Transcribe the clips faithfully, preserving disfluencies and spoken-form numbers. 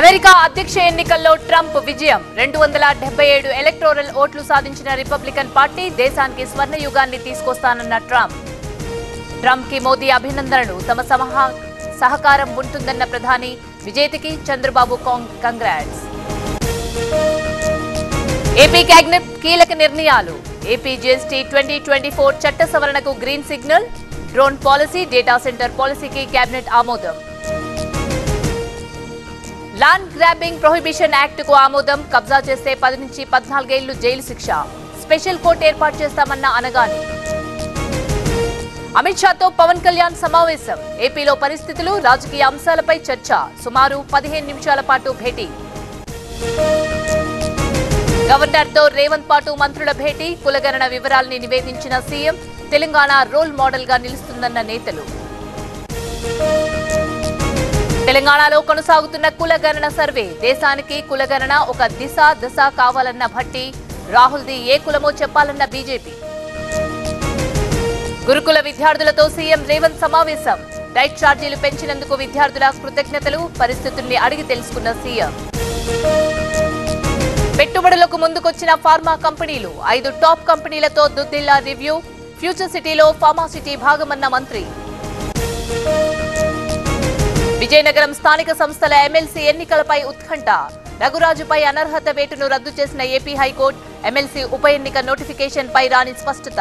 America అధ్యక్ష ఎన్నికల్లో Trump విజయం రెండు వందల డెబ్బై ఏడు ఎలక్టోరల్ ఓట్లు సాధించిన రిపబ్లికన్ పార్టీ దేశానికి స్వర్ణయుగాన్ని తీసుకొస్తానన్న ట్రంప్ ట్రంప్ కి మోదీ అభినందనలు తమ సహకారం ఉంటుందన్న ప్రధాని విజేతకి చంద్రబాబు కంగ్రాట్స్ ఏపీ కేబినెట్ కీలక నిర్ణయాలు ఏపీ జీఎస్టీ రెండు వేల ఇరవై నాలుగు చట్ట సవరణకు green signal drone policy data centre పాలసీకి కేబినెట్ ఆమోదం लैंड ग्रैबिंग प्रोहिबिशन एक्ट को आमोदम कब्जा చేస్తే పది నుంచి పద్నాలుగు ఏళ్లు జైలు శిక్ష స్పెషల్ కోర్టు ఏర్పాటు చేస్తామన్న అనగాని అమిత్ షాతో పవన్ కళ్యాణ్ సమావేశం ఏపీలో పరిస్థితులు రాజకీయ అంశాలపై చర్చ సుమారు పదిహేను నిమిషాల పాటు భేటీ గవర్నర్తో రేవంత్ పాటు మంత్రుల భేటీ కులగణన వివరాలను నివేదించిన సీఎం తెలంగాణ రోల్ మోడల్ గా నిలుస్తుందన్న నేతలు తెలంగాణలో కొనసాగుతున్న కులగణన సర్వే దేశానికి కులగణన ఒక దిశ దశ కావాలన్న భట్టి రాహుల్ది ఏ కులమో చెప్పాలన్న బీజేపీ గురుకుల విద్యార్థులతో సీఎం రేవంత్ సమావేశం డైట్ ఛార్జీలు పెంచినందుకు విద్యార్థుల కృతజ్ఞతలు పరిస్థితుల్ని అడిగి తెలుసుకున్న సీఎం పెట్టుబడులకు ముందుకొచ్చిన ఫార్మా కంపెనీలు ఐదు టాప్ కంపెనీలతో దుద్దిల్లా రివ్యూ ఫ్యూచర్ సిటీలో ఫార్మాసిటీ భాగమన్న మంత్రి విజయనగరం స్థానిక సంస్థల ఎమ్మెల్సీ ఎన్నికలపై ఉత్కంఠ రఘురాజుపై అనర్హత వేటును రద్దు చేసిన ఏపీ హైకోర్టు ఎమ్మెల్సీ ఉప ఎన్నిక నోటిఫికేషన్పై రాని స్పష్టత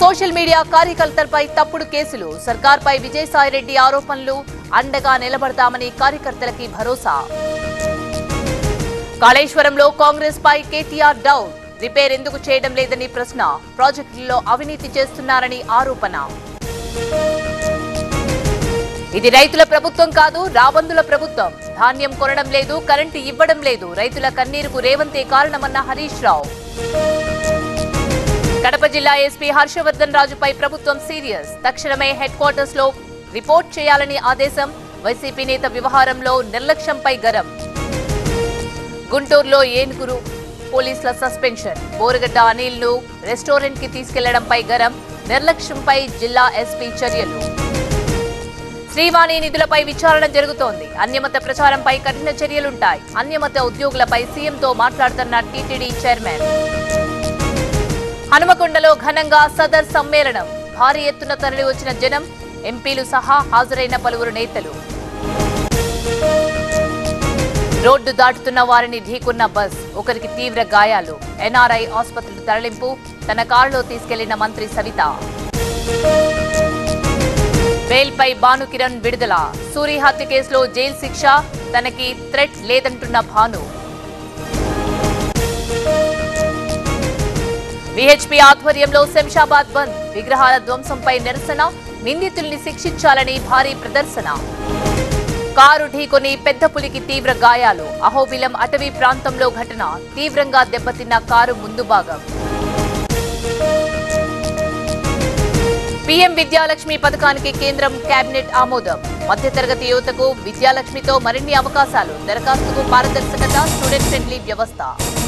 సోషల్ మీడియా కార్యకర్తలపై తప్పుడు కేసులు సర్కార్పై విజయసాయిరెడ్డి ఆరోపణలు అండగా నిలబడతామని కార్యకర్తలకి భరోసా కాళేశ్వరంలో కాంగ్రెస్పై కేటీఆర్ డౌట్ రిపేర్ ఎందుకు చేయడం లేదని ప్రశ్న ప్రాజెక్టుల్లో అవినీతి చేస్తున్నారని ఆరోపణ ఇది రైతుల ప్రభుత్వం కాదు రాబందుల ప్రభుత్వం ధాన్యం కొనడం లేదు కరెంటు ఇవ్వడం లేదు రైతుల కన్నీరుకు రేవంతే కారణమన్న హరీష్ రావు కడప జిల్లా ఎస్పీ హర్షవర్ధన్ రాజుపై ప్రభుత్వం సీరియస్ తక్షణమే హెడ్ క్వార్టర్స్ లో రిపోర్ట్ చేయాలని ఆదేశం వైసీపీ నేత వ్యవహారంలో నిర్లక్ష్యంపై గరం గుంటూరులో ఏనుగురు పోలీసుల సస్పెన్షన్ బోరగడ్డ అనిల్ను రెస్టారెంట్ కి తీసుకెళ్లడంపై గరం నిర్లక్ష్యంపై జిల్లా ఎస్పీ చర్యలు శ్రీవాణి నిధులపై విచారణ జరుగుతోంది అన్యమత ప్రచారంపై కఠిన చర్యలుంటాయి అన్యమత ఉద్యోగులపై సీఎంతో మాట్లాడుతున్న టీటీడీ చైర్మన్ హనుమకొండలో ఘనంగా సదర్ సమ్మేళనం భారీ ఎత్తున తరలి వచ్చిన జనం ఎంపీలు సహా హాజరైన పలువురు నేతలు రోడ్డు దాటుతున్న వారిని ఢీకున్న బస్ ఒకరికి తీవ్ర గాయాలు ఎన్ఆర్ఐ ఆసుపత్రులు తరలింపు తన కారులో తీసుకెళ్లిన మంత్రి సవిత బెయిల్పై భాను కిరణ్ విడుదల సూరి హత్య కేసులో జైలు శిక్ష తనకి థ్రెట్ లేదంటున్న భాను విహెచ్పీ ఆధ్వర్యంలో శంషాబాద్ బంద్ విగ్రహాల ధ్వంసంపై నిరసన నిందితుల్ని శిక్షించాలని భారీ ప్రదర్శన కారు ఢీకొని పెద్ద పులికి తీవ్ర గాయాలు అహోబిలం అటవీ ప్రాంతంలో ఘటన తీవ్రంగా దెబ్బతిన్న కారు ముందు భాగం పీఎం విద్యాలక్ష్మి పథకానికి కేంద్రం కేబినెట్ ఆమోదం మధ్యతరగతి యువతకు విద్యాలక్ష్మితో మరిన్ని అవకాశాలు దరఖాస్తుకు పారదర్శకత స్టూడెంట్ ఫ్రెండ్లీ వ్యవస్థ